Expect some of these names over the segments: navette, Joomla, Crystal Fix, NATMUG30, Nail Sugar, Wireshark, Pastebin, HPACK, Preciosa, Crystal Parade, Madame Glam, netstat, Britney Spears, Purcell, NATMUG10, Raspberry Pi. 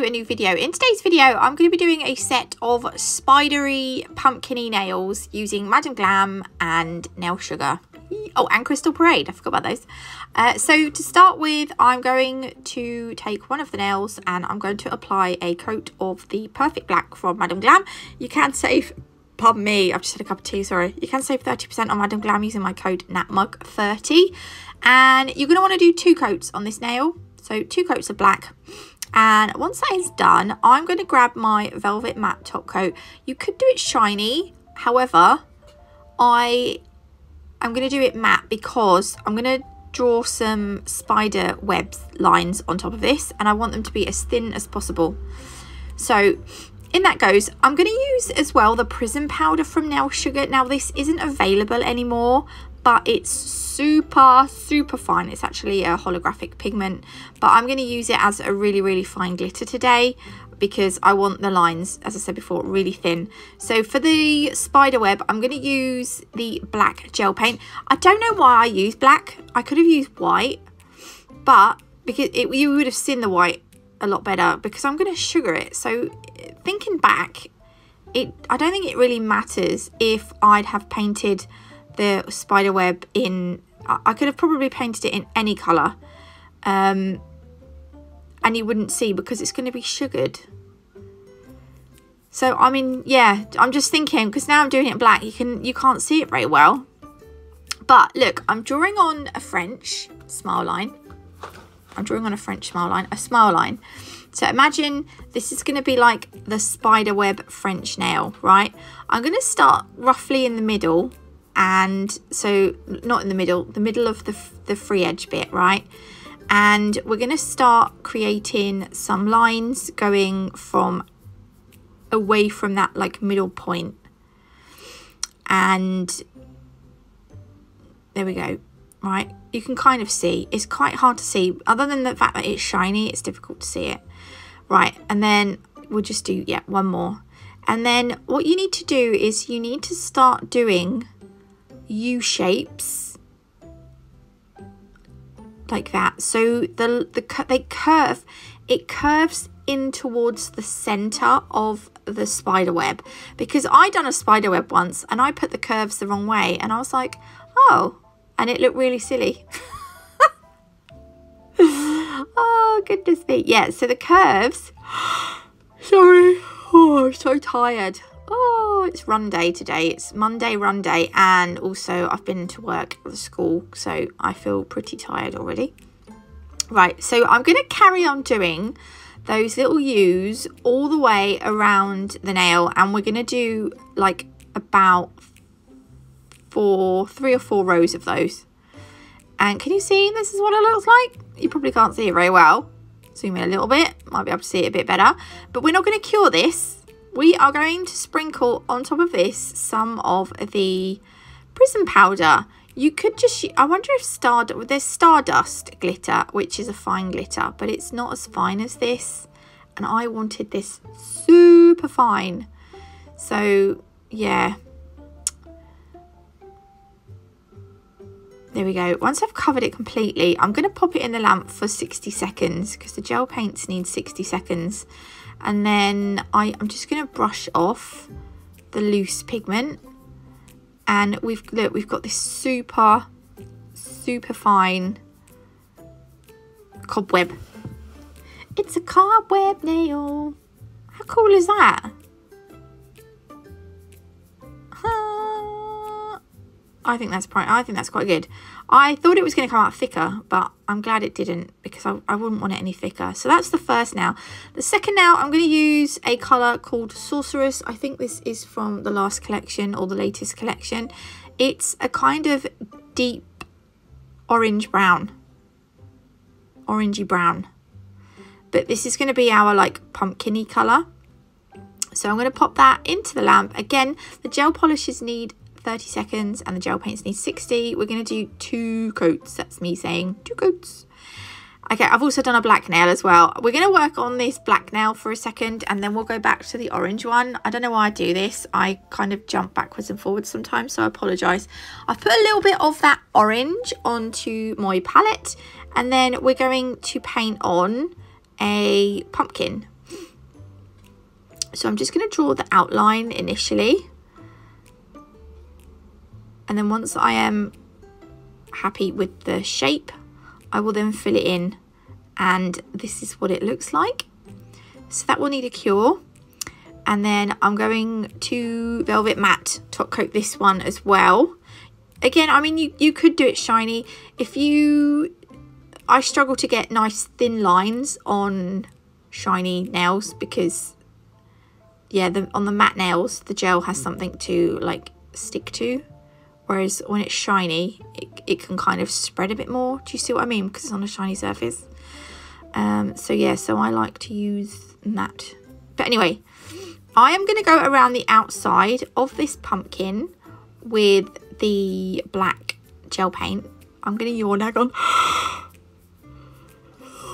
to a new video. In today's video, I'm going to be doing a set of spidery pumpkin-y nails using Madame Glam and Nail Sugar. Oh, and Crystal Parade, I forgot about those. So to start with, I'm going to take one of the nails and I'm going to apply a coat of the Perfect Black from Madame Glam. You can save, pardon me, I've just had a cup of tea, sorry. You can save 30% on Madame Glam using my code NATMUG30. And you're going to want to do 2 coats on this nail. So 2 coats of black. And once that is done, I'm going to grab my velvet matte top coat. You could do it shiny. However, I'm going to do it matte because I'm going to draw some spider webs lines on top of this and I want them to be as thin as possible. So in that goes. I'm going to use as well the prism powder from Nail Sugar. Now this isn't available anymore, but it's super fine. It's actually a holographic pigment, but I'm going to use it as a really fine glitter today because I want the lines, as I said before, really thin. So for the spider web, I'm going to use the black gel paint. I don't know why I use black. I could have used white, but because you would have seen the white a lot better, because I'm going to sugar it. So thinking back, I don't think it really matters if I'd have painted the spider web in, I could have probably painted it in any colour, and you wouldn't see because it's going to be sugared. So I mean, yeah, I'm just thinking because now I'm doing it in black, you can't see it very well, but look, I'm drawing on a French smile line. So imagine this is going to be like the spider web French nail, right? I'm going to start roughly in the middle. And so not in the middle of the free edge bit, right? And we're going to start creating some lines going from away from that like middle point. And there we go, right? You can kind of see, it's quite hard to see other than the fact that it's shiny, it's difficult to see it, right? And then we'll just do, yeah, one more. And then what you need to do is you need to start doing U-shapes like that, so they curve, it curves in towards the center of the spider web, because I done a spider web once and I put the curves the wrong way and I was like, oh, and it looked really silly. Oh goodness me. Yeah, so the curves, sorry, oh I'm so tired. Oh, it's run day today. It's Monday run day. And also I've been to work at the school, so I feel pretty tired already. Right, so I'm going to carry on doing those little U's all the way around the nail. And we're going to do like about 3 or 4 rows of those. And can you see this is what it looks like? You probably can't see it very well. Zoom in a little bit. Might be able to see it a bit better. But we're not going to cure this. We are going to sprinkle on top of this some of the prism powder. You could just, I wonder if there's Stardust glitter, which is a fine glitter, but it's not as fine as this. And I wanted this super fine. So, yeah. There we go. Once I've covered it completely, I'm going to pop it in the lamp for 60 seconds because the gel paints need 60 seconds. And then I'm just going to brush off the loose pigment. And look, we've got this super fine cobweb. It's a cobweb nail. How cool is that? I think that's quite good. I thought it was going to come out thicker, but I'm glad it didn't because I wouldn't want it any thicker. So that's the first nail. The second nail, I'm going to use a colour called Sorceress. I think this is from the last collection or the latest collection. It's a kind of deep orange-brown. Orangey-brown. But this is going to be our like pumpkin-y colour. So I'm going to pop that into the lamp. Again, the gel polishes need 30 seconds and the gel paints need 60. We're going to do 2 coats. That's me saying 2 coats. Okay, I've also done a black nail as well. We're going to work on this black nail for a second and then we'll go back to the orange one. I don't know why I do this. I kind of jump backwards and forwards sometimes, so I apologise. I've put a little bit of that orange onto my palette and then we're going to paint on a pumpkin. So I'm just going to draw the outline initially. And then once I am happy with the shape, I will then fill it in. And this is what it looks like. So that will need a cure. And then I'm going to Velvet Matte top coat this one as well. Again, I mean, you could do it shiny. If you... I struggle to get nice thin lines on shiny nails because, yeah, on the matte nails, the gel has something to, like, stick to. Whereas when it's shiny, it can kind of spread a bit more. Do you see what I mean? Because it's on a shiny surface. So, yeah, so I like to use matte. But anyway, I am going to go around the outside of this pumpkin with the black gel paint. I'm going to yawn, hang on.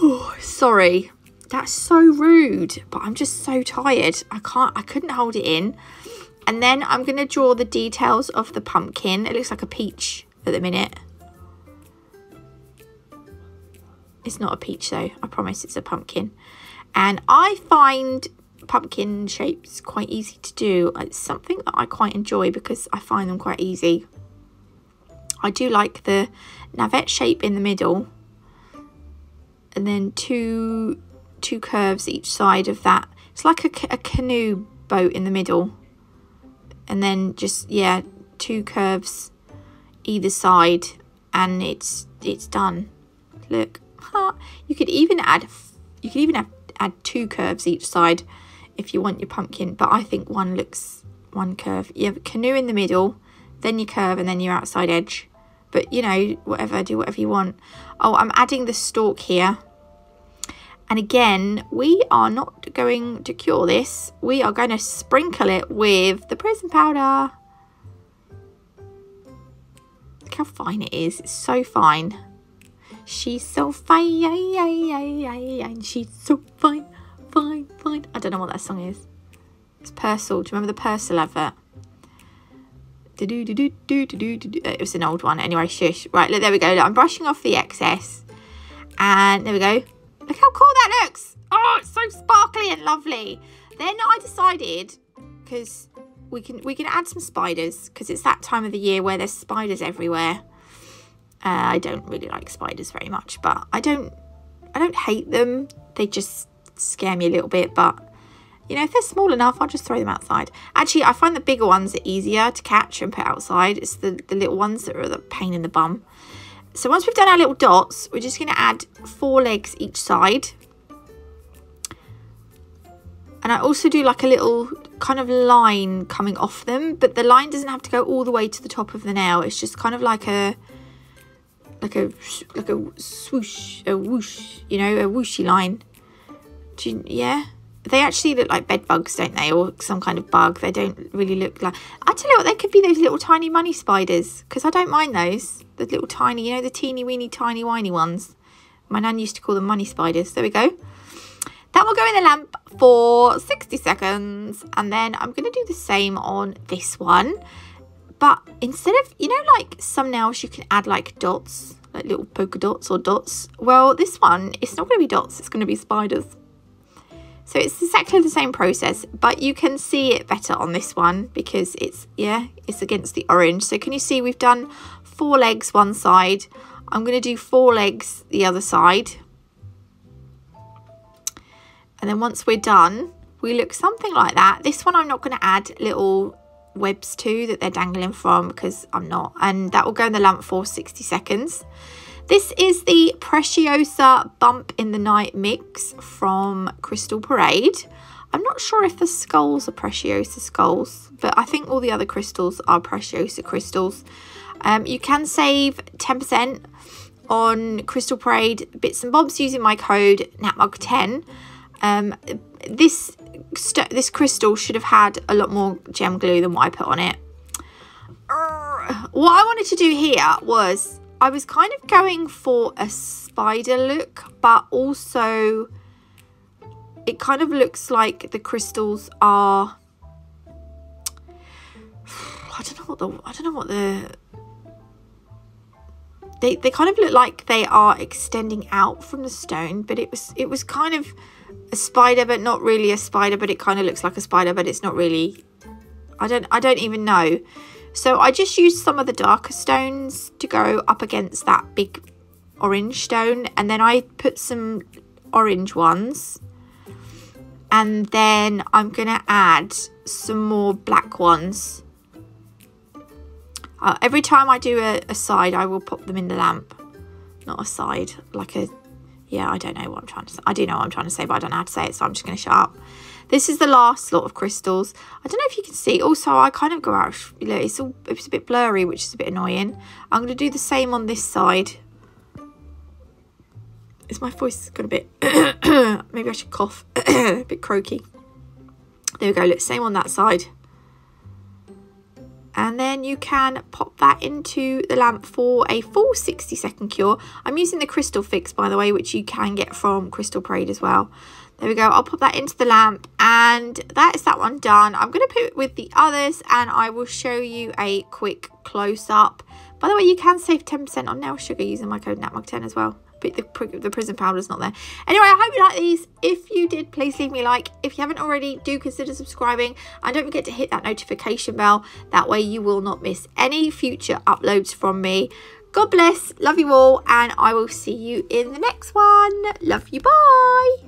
Oh, sorry, that's so rude, but I'm just so tired. I couldn't hold it in. And then I'm going to draw the details of the pumpkin. It looks like a peach at the minute. It's not a peach though, I promise, it's a pumpkin. And I find pumpkin shapes quite easy to do. It's something that I quite enjoy because I find them quite easy. I do like the navette shape in the middle and then two curves each side of that. It's like a canoe boat in the middle and then just, yeah, two curves either side and it's done. Look, you could even add two curves each side if you want your pumpkin, but I think one curve. You have a canoe in the middle, then your curve, and then your outside edge. But, you know, whatever, do whatever you want. Oh, I'm adding the stalk here. And again, we are not going to cure this. We are going to sprinkle it with the prism powder. Look how fine it is. It's so fine. She's so fine. She's so fine. Fine. I don't know what that song is. It's Purcell. Do you remember the Purcell advert? It was an old one. Anyway, shush. Right, look, there we go. Look, I'm brushing off the excess. And there we go. Look how cool that looks. Oh, it's so sparkly and lovely. Then I decided, because we can add some spiders, because it's that time of the year where there's spiders everywhere. I don't really like spiders very much, but I don't hate them. They just scare me a little bit, but you know, if they're small enough, I'll just throw them outside. Actually, I find the bigger ones are easier to catch and put outside. It's the little ones that are the pain in the bum. So once we've done our little dots, we're just going to add four legs each side. And I also do like a little kind of line coming off them. But the line doesn't have to go all the way to the top of the nail. It's just kind of like a swoosh, a whoosh, you know, a whooshy line. Yeah. They actually look like bed bugs, don't they? Or some kind of bug. They don't really look like... I tell you what, they could be those little tiny money spiders. Because I don't mind those. The little tiny, you know, the teeny weeny tiny whiny ones. My nan used to call them money spiders. There we go. That will go in the lamp for 60 seconds. And then I'm going to do the same on this one. But instead of, you know, like some nails you can add like dots. Like little polka dots or dots. Well, this one, it's not going to be dots. It's going to be spiders. So it's exactly the same process, but you can see it better on this one because it's, yeah, it's against the orange. So can you see we've done four legs one side. I'm going to do four legs the other side. And then once we're done, we look something like that. This one I'm not going to add little webs to that they're dangling from because I'm not. And that will go in the lamp for 60 seconds. This is the Preciosa Bump in the Night mix from Crystal Parade. I'm not sure if the skulls are Preciosa skulls, but I think all the other crystals are Preciosa crystals. You can save 10% on Crystal Parade bits and bobs using my code NATMUG10. This crystal should have had a lot more gem glue than what I put on it. What I wanted to do here was... I was kind of going for a spider look, but also it kind of looks like the crystals are, they kind of look like they are extending out from the stone, but it was kind of a spider, but not really a spider, but it kind of looks like a spider, but it's not really. I don't even know. So I just used some of the darker stones to go up against that big orange stone, and then I put some orange ones, and then I'm gonna add some more black ones. Every time I do a side, I will pop them in the lamp. Not a side, like a, yeah, I don't know what I'm trying to say. I do know what I'm trying to say, but I don't know how to say it, so I'm just going to shut up. This is the last lot of crystals. I don't know if you can see. Also, I kind of go out, it's a bit blurry, which is a bit annoying. I'm going to do the same on this side. Is my voice got a bit, maybe I should cough, a bit croaky. There we go, look, same on that side. And then you can pop that into the lamp for a full 60-second cure. I'm using the Crystal Fix, by the way, which you can get from Crystal Parade as well. There we go. I'll pop that into the lamp, and that is that one done. I'm going to put it with the others, and I will show you a quick close-up. By the way, you can save 10% on Nail Sugar using my code NATMUG10 as well. But the prism powder's not there. Anyway, I hope you like these. If you did, please leave me a like. If you haven't already, do consider subscribing, and don't forget to hit that notification bell. That way you will not miss any future uploads from me. God bless, love you all, and I will see you in the next one. Love you, bye.